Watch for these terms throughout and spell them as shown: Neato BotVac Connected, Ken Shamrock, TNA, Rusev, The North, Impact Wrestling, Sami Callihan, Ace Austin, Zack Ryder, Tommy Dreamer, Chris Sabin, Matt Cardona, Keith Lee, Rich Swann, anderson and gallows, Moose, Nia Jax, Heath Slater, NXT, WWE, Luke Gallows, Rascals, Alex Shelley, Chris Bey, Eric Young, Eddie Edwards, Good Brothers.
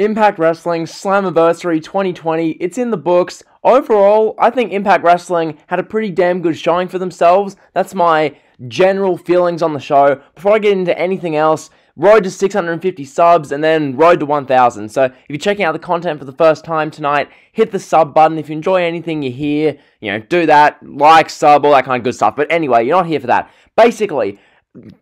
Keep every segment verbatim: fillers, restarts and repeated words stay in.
Impact Wrestling Slammiversary twenty twenty, it's in the books. Overall, I think Impact Wrestling had a pretty damn good showing for themselves. That's my general feelings on the show. Before I get into anything else, road to six hundred fifty subs and then road to one thousand. So if you're checking out the content for the first time tonight, hit the sub button. If you enjoy anything you hear, you know, do that. Like, sub, all that kind of good stuff. But anyway, you're not here for that. Basically,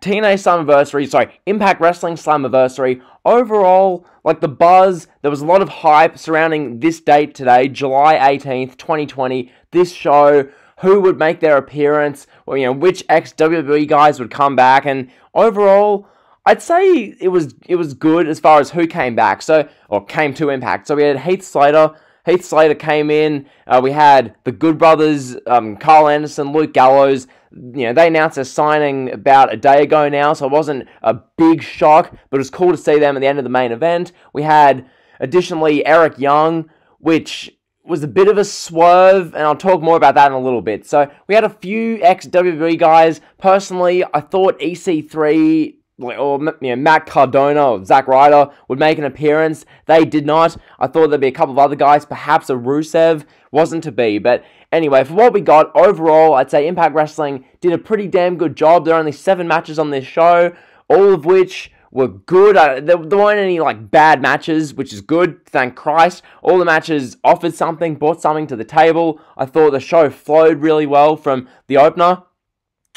T N A Slammiversary, sorry, Impact Wrestling Slammiversary, overall, like the buzz, there was a lot of hype surrounding this date today, July eighteenth, twenty twenty, this show, who would make their appearance, or, you know, which ex-W W E guys would come back, and overall, I'd say it was it was good as far as who came back, so, or came to Impact. So we had Heath Slater, Heath Slater came in, uh, we had the Good Brothers, um, Carl Anderson, Luke Gallows. You know, they announced their signing about a day ago now, so it wasn't a big shock, but it was cool to see them at the end of the main event. We had, additionally, Eric Young, which was a bit of a swerve, and I'll talk more about that in a little bit. So, we had a few ex-W W E guys. Personally, I thought E C three, or you know, Matt Cardona, or Zack Ryder, would make an appearance. They did not. I thought there'd be a couple of other guys, perhaps a Rusev. Wasn't to be, but anyway, for what we got, overall, I'd say Impact Wrestling did a pretty damn good job. There are only seven matches on this show, all of which were good. I, there, there weren't any, like, bad matches, which is good, thank Christ. All the matches offered something, brought something to the table. I thought the show flowed really well from the opener,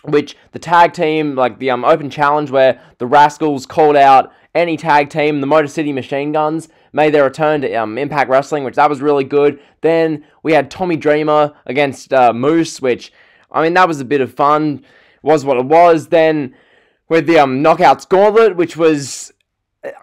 which the tag team, like the um, open challenge where the Rascals called out any tag team, the Motor City Machine Guns, made their return to um, Impact Wrestling, which that was really good. Then we had Tommy Dreamer against uh, Moose, which, I mean, that was a bit of fun, was what it was. Then with the um, Knockouts Gauntlet, which was,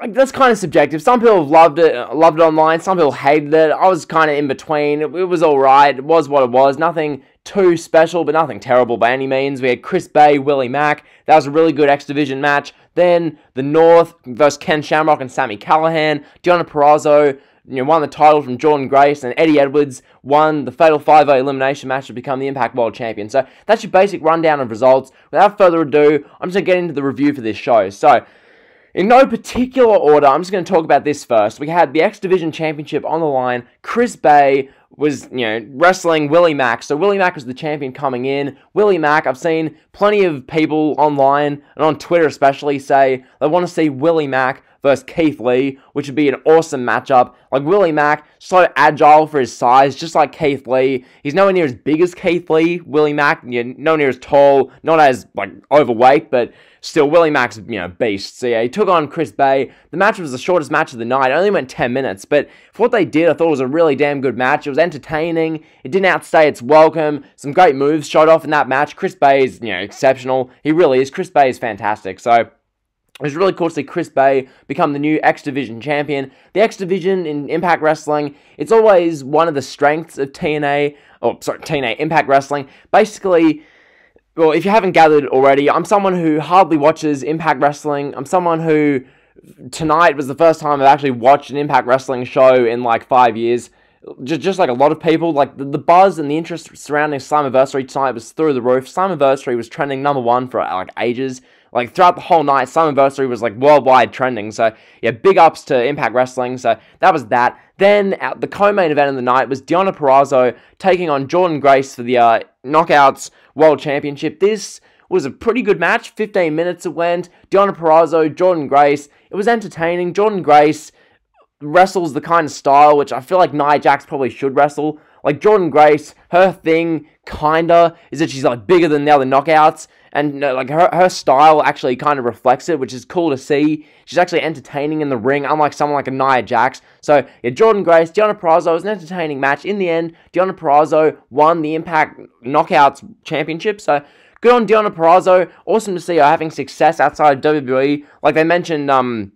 that's kind of subjective. Some people loved it, loved it online, some people hated it. I was kind of in between. It, it was alright, it was what it was, nothing too special, but nothing terrible by any means. We had Chris Bey, Willie Mack, that was a really good X-Division match. Then The North versus Ken Shamrock and Sami Callihan. Deonna Purrazzo, you know, won the title from Jordynne Grace, and Eddie Edwards won the Fatal five way Elimination match to become the Impact World Champion. So that's your basic rundown of results. Without further ado, I'm just going to get into the review for this show. So, in no particular order, I'm just going to talk about this first. We had the X-Division Championship on the line. Chris Bey was, you know, wrestling Willie Mack. So Willie Mack was the champion coming in. Willie Mack, I've seen plenty of people online, and on Twitter especially, say they want to see Willie Mack versus Keith Lee, which would be an awesome matchup. Like, Willie Mack, so agile for his size, just like Keith Lee. He's nowhere near as big as Keith Lee, Willie Mack. You know, nowhere near as tall, not as, like, overweight, but still, Willie Mack's, you know, beast. So, yeah, he took on Chris Bey. The match was the shortest match of the night. It only went ten minutes, but for what they did, I thought it was a really damn good match. It was entertaining. It didn't outstay its welcome. Some great moves shot off in that match. Chris Bey is, you know, exceptional. He really is. Chris Bey is fantastic, so it was really cool to see Chris Bey become the new X-Division champion. The X-Division in Impact Wrestling, it's always one of the strengths of T N A, or sorry, T N A, Impact Wrestling. Basically, well, if you haven't gathered already, I'm someone who hardly watches Impact Wrestling. I'm someone who, tonight was the first time I've actually watched an Impact Wrestling show in like five years. Just, just like a lot of people, like the, the buzz and the interest surrounding Slammiversary tonight was through the roof. Slammiversary was trending number one for like ages. Like, throughout the whole night, Slammiversary was, like, worldwide trending. So, yeah, big ups to Impact Wrestling. So, that was that. Then, at the co-main event of the night was Deonna Purrazzo taking on Jordynne Grace for the uh, Knockouts World Championship. This was a pretty good match. fifteen minutes it went. Deonna Purrazzo, Jordynne Grace. It was entertaining. Jordynne Grace wrestles the kind of style which I feel like Nia Jax probably should wrestle. Like, Jordynne Grace, her thing, kinda, is that she's, like, bigger than the other knockouts. And, uh, like, her, her style actually kind of reflects it, which is cool to see. She's actually entertaining in the ring, unlike someone like a Nia Jax. So, yeah, Jordynne Grace, Deonna Purrazzo, was an entertaining match. In the end, Deonna Purrazzo won the Impact Knockouts Championship. So, good on Deonna Purrazzo. Awesome to see her having success outside of W W E. Like, they mentioned, um,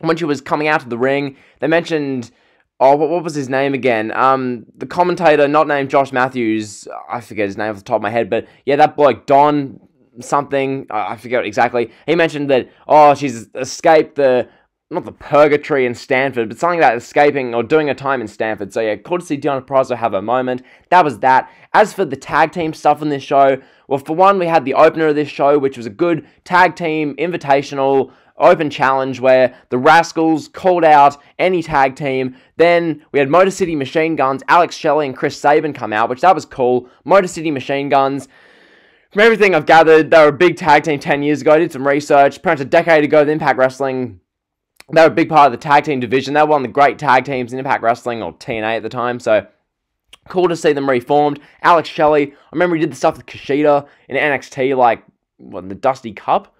when she was coming out of the ring, they mentioned, oh, what, what was his name again? Um, the commentator, not named Josh Matthews, I forget his name off the top of my head, but, yeah, that bloke, Don something, I forget exactly, he mentioned that, oh, she's escaped the, not the purgatory in Stanford, but something about escaping or doing her time in Stanford. So yeah, cool to see Deonna Purrazzo have her moment. That was that. As for the tag team stuff on this show, well, for one, we had the opener of this show, which was a good tag team invitational open challenge where the Rascals called out any tag team. Then we had Motor City Machine Guns, Alex Shelley and Chris Sabin come out, which that was cool. Motor City Machine Guns, from everything I've gathered, they were a big tag team ten years ago. I did some research. Perhaps a decade ago, the Impact Wrestling, they were a big part of the tag team division. They were one of the great tag teams in Impact Wrestling, or T N A at the time, so cool to see them reformed. Alex Shelley, I remember he did the stuff with Kushida in N X T, like, what, the Dusty Cup?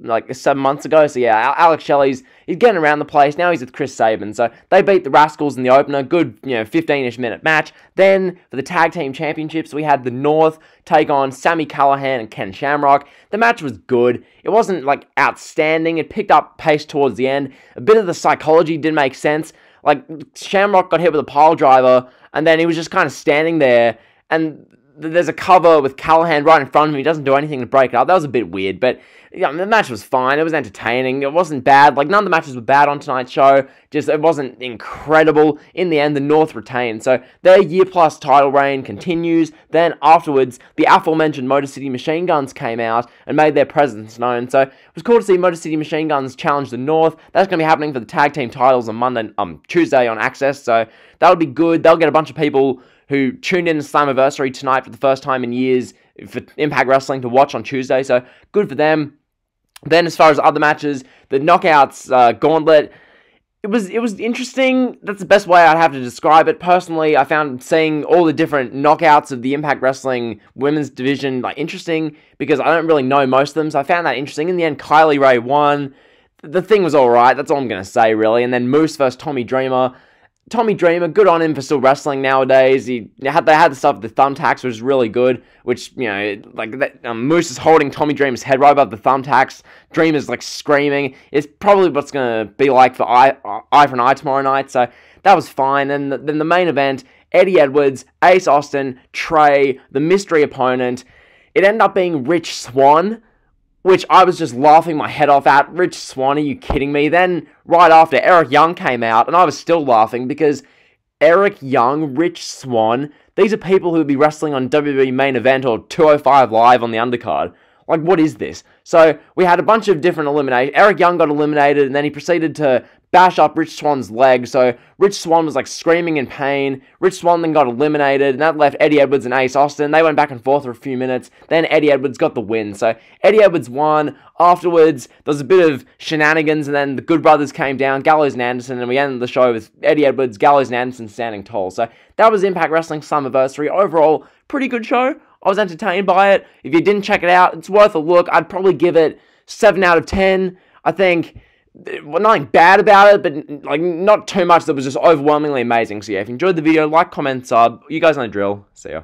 Like, seven months ago. So, yeah, Alex Shelley's, he's getting around the place. Now he's with Chris Sabin. So, they beat the Rascals in the opener. Good, you know, fifteen-ish minute match. Then, for the Tag Team Championships, we had The North take on Sami Callihan and Ken Shamrock. The match was good. It wasn't, like, outstanding. It picked up pace towards the end. A bit of the psychology didn't make sense. Like, Shamrock got hit with a pile driver, and then he was just kind of standing there, and there's a cover with Callihan right in front of him. He doesn't do anything to break it up. That was a bit weird, but you know, the match was fine. It was entertaining. It wasn't bad. Like, none of the matches were bad on tonight's show. Just, it wasn't incredible. In the end, the North retained. So, their year-plus title reign continues. Then, afterwards, the aforementioned Motor City Machine Guns came out and made their presence known. So, it was cool to see Motor City Machine Guns challenge the North. That's going to be happening for the tag team titles on Monday, um, Tuesday on Access. So, that'll be good. They'll get a bunch of people who tuned in to Slammiversary tonight for the first time in years for Impact Wrestling to watch on Tuesday, so good for them. Then as far as other matches, the Knockouts uh, Gauntlet, it was it was interesting. That's the best way I'd have to describe it. Personally, I found seeing all the different knockouts of the Impact Wrestling women's division like interesting, because I don't really know most of them, so I found that interesting. In the end, Kylie Rae won. The thing was alright, that's all I'm going to say, really. And then Moose versus Tommy Dreamer. Tommy Dreamer, good on him for still wrestling nowadays. He had they had the stuff with the thumbtacks, which is really good. Which, you know, like that, um, Moose is holding Tommy Dreamer's head right above the thumbtacks. Dreamer's like screaming. It's probably what's gonna be like for Eye, Eye for an Eye tomorrow night. So that was fine. And the, then the main event: Eddie Edwards, Ace Austin, Trey, the mystery opponent. It ended up being Rich Swann, which I was just laughing my head off at. Rich Swann, are you kidding me? Then, right after, Eric Young came out, and I was still laughing, because Eric Young, Rich Swann, these are people who would be wrestling on W W E Main Event or two oh five Live on the undercard. Like, what is this? So, we had a bunch of different eliminations. Eric Young got eliminated, and then he proceeded to bash up Rich Swann's leg, so Rich Swann was, like, screaming in pain. Rich Swann then got eliminated, and that left Eddie Edwards and Ace Austin. They went back and forth for a few minutes. Then Eddie Edwards got the win, so Eddie Edwards won. Afterwards, there was a bit of shenanigans, and then the Good Brothers came down, Gallows and Anderson, and we ended the show with Eddie Edwards, Gallows and Anderson standing tall. So that was Impact Wrestling Slammiversary. Overall, pretty good show. I was entertained by it. If you didn't check it out, it's worth a look. I'd probably give it seven out of ten. I think, well, nothing bad about it, but like not too much that was just overwhelmingly amazing. So yeah, if you enjoyed the video, like, comment, sub. You guys know the drill. See ya.